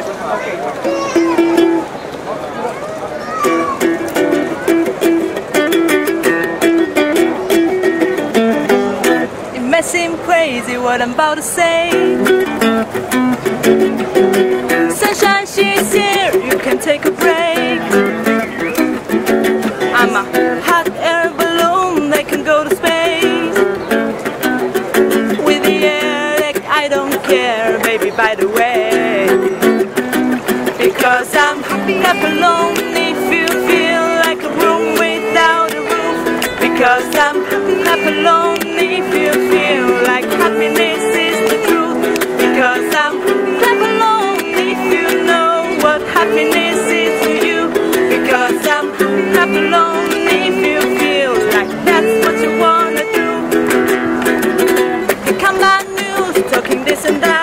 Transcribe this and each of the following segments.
guys. It may seem crazy what I'm about to say. Sunshine, she's here, you can take a break. I'm a hot air balloon that can go to space. With the air like I don't care, baby, by the way. Because I'm not alone if you feel like a room without a roof. Because I'm not alone if you feel like happiness is the truth. Because I'm not alone if you know what happiness is to you. Because I'm not alone if you feel like that's what you wanna do. They come like news talking this and that.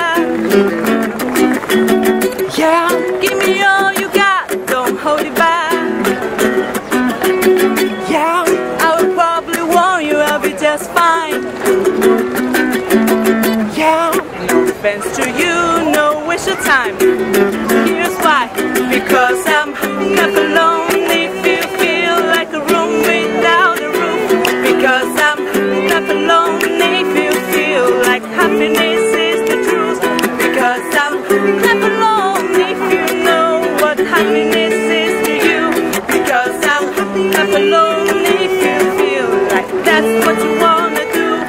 Yeah, give me all you got, don't hold it back. Yeah, I will probably warn you, I'll be just fine. Yeah, no offense to you, no waste your time. Here's why, because I'm not alone if you feel like a room without a roof. Because I'm not alone if you feel like happiness is the truth. Because I'm not alone. Happiness is to you, because I'm not alone if you feel like that's what you wanna do.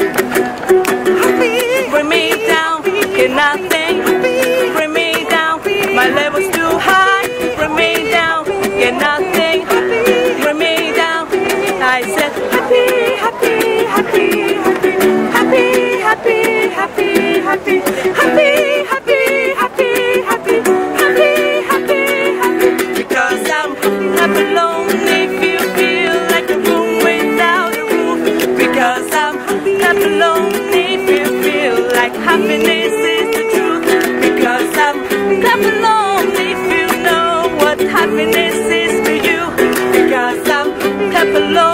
Bring me down, get nothing. Bring me down, my level's too high. Bring me down, get nothing. Bring me down, I said happy, happy, happy, happy, happy, happy, happy, happy, happy, happy. Happiness is the truth, because I'm not alone if you know what happiness is to you, because I'm not alone.